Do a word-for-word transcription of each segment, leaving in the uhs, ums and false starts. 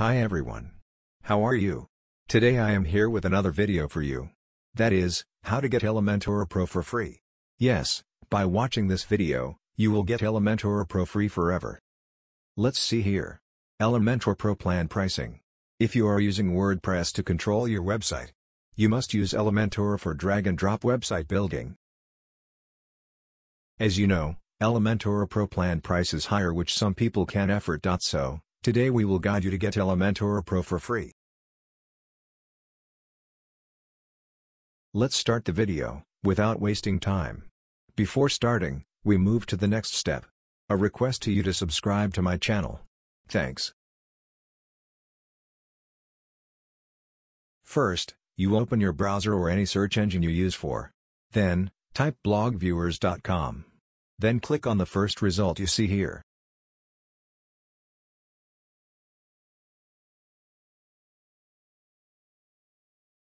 Hi everyone. How are you? Today I am here with another video for you. That is, how to get Elementor Pro for free. Yes, by watching this video, you will get Elementor Pro free forever. Let's see here. Elementor Pro plan pricing. If you are using WordPress to control your website, you must use Elementor for drag and drop website building. As you know, Elementor Pro plan price is higher, which some people can't afford. So, today we will guide you to get Elementor Pro for free. Let's start the video, without wasting time. Before starting, we move to the next step. A request to you to subscribe to my channel. Thanks. First, you open your browser or any search engine you use for. Then, type blogviewers dot com. Then click on the first result you see here.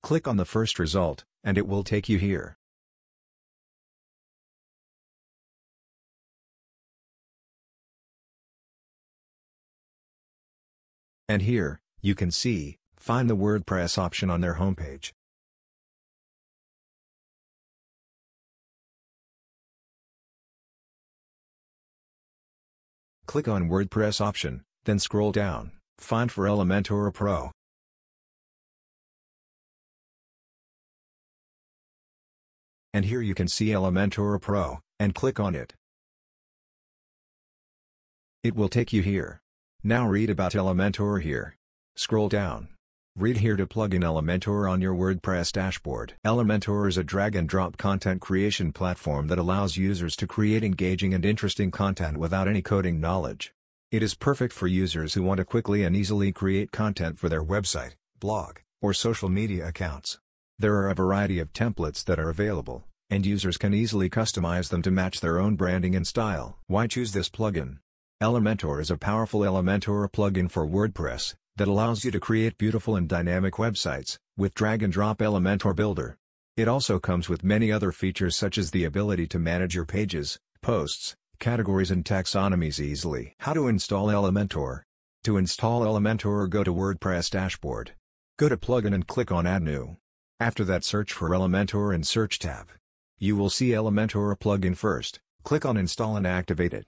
Click on the first result, and it will take you here. And here, you can see, find the WordPress option on their homepage. Click on WordPress option, then scroll down, find for Elementor Pro. And here you can see Elementor Pro, and click on it. It will take you here. Now read about Elementor here. Scroll down. Read here to plug in Elementor on your WordPress dashboard. Elementor is a drag and drop content creation platform that allows users to create engaging and interesting content without any coding knowledge. It is perfect for users who want to quickly and easily create content for their website, blog, or social media accounts. There are a variety of templates that are available, and users can easily customize them to match their own branding and style. Why choose this plugin? Elementor is a powerful Elementor plugin for WordPress that allows you to create beautiful and dynamic websites with drag and drop Elementor Builder. It also comes with many other features such as the ability to manage your pages, posts, categories and taxonomies easily. How to install Elementor? To install Elementor, go to WordPress dashboard. Go to plugin and click on Add New. After that, search for Elementor in Search tab. You will see Elementor plugin first, click on Install and activate it.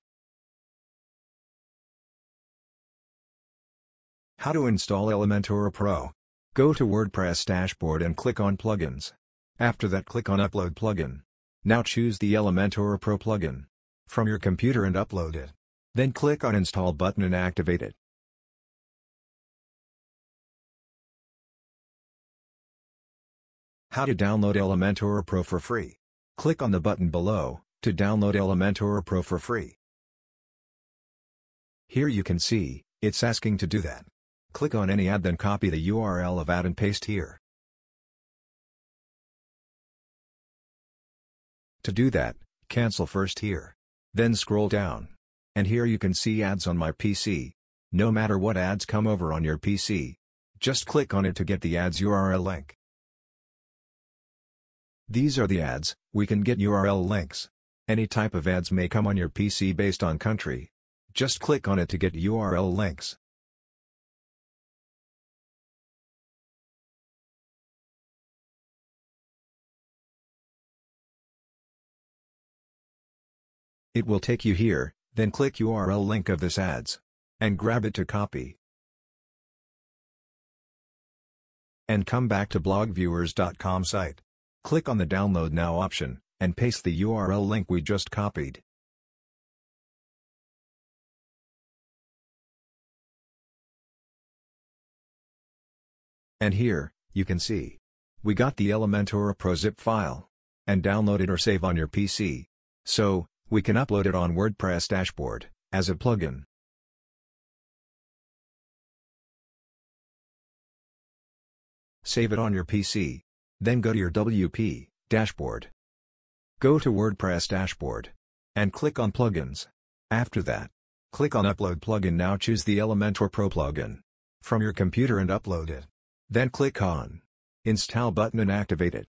How to install Elementor Pro. Go to WordPress dashboard and click on Plugins. After that, click on Upload plugin. Now choose the Elementor Pro plugin from your computer and upload it. Then click on Install button and activate it. How to download Elementor Pro for free. Click on the button below to download Elementor Pro for free. Here you can see, it's asking to do that. Click on any ad, then copy the U R L of ad and paste here. To do that, cancel first here. Then scroll down. And here you can see ads on my P C. No matter what ads come over on your P C, just click on it to get the ads U R L link. These are the ads. We can get U R L links. Any type of ads may come on your P C based on country. Just click on it to get U R L links. It will take you here, then click U R L link of this ads. And grab it to copy. And come back to blogviewers dot com site. Click on the Download Now option, and paste the U R L link we just copied. And here, you can see, we got the Elementor Pro zip file. And download it or save on your P C. So, we can upload it on WordPress dashboard, as a plugin. Save it on your P C. Then go to your W P dashboard. Go to WordPress dashboard. And click on Plugins. After that, click on Upload plugin. Now choose the Elementor Pro plugin from your computer and upload it. Then click on Install button and activate it.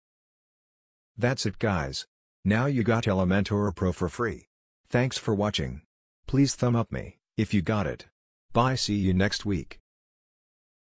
That's it, guys. Now you got Elementor Pro for free. Thanks for watching. Please thumb up me if you got it. Bye, see you next week.